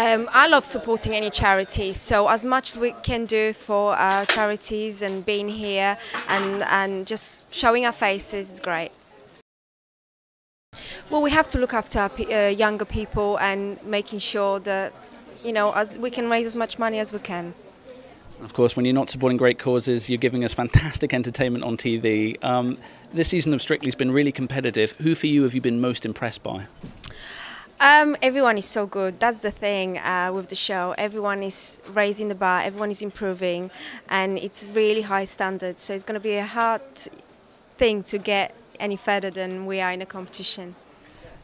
I love supporting any charity, so as much as we can do for our charities and being here and just showing our faces is great. Well, we have to look after our younger people and making sure that, you know, as we can raise as much money as we can. Of course, when you're not supporting great causes, you're giving us fantastic entertainment on TV. This season of Strictly's been really competitive. Who for you have you been most impressed by? Everyone is so good. That's the thing with the show. Everyone is raising the bar, everyone is improving, and it's really high standards. So it's going to be a hard thing to get any further than we are in a competition.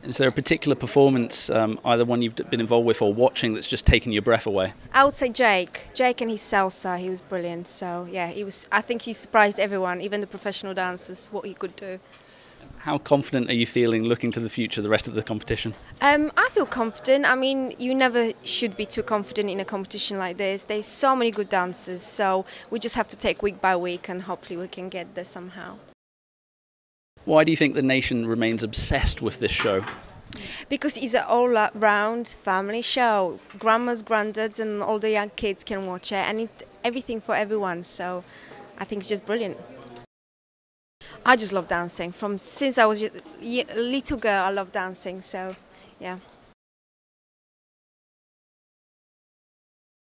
Is there a particular performance, either one you've been involved with or watching, that's just taken your breath away? I would say Jake. Jake and his salsa, he was brilliant. So yeah, he was. I think he surprised everyone, even the professional dancers, what he could do. How confident are you feeling looking to the future, the rest of the competition? I feel confident. I mean, you never should be too confident in a competition like this. There's so many good dancers, so we just have to take week by week and hopefully we can get there somehow. Why do you think the nation remains obsessed with this show? Because it's an all-round family show. Grandmas, granddads and all the young kids can watch it, and it's everything for everyone, so I think it's just brilliant. I just love dancing. Since I was a little girl, I love dancing, so yeah.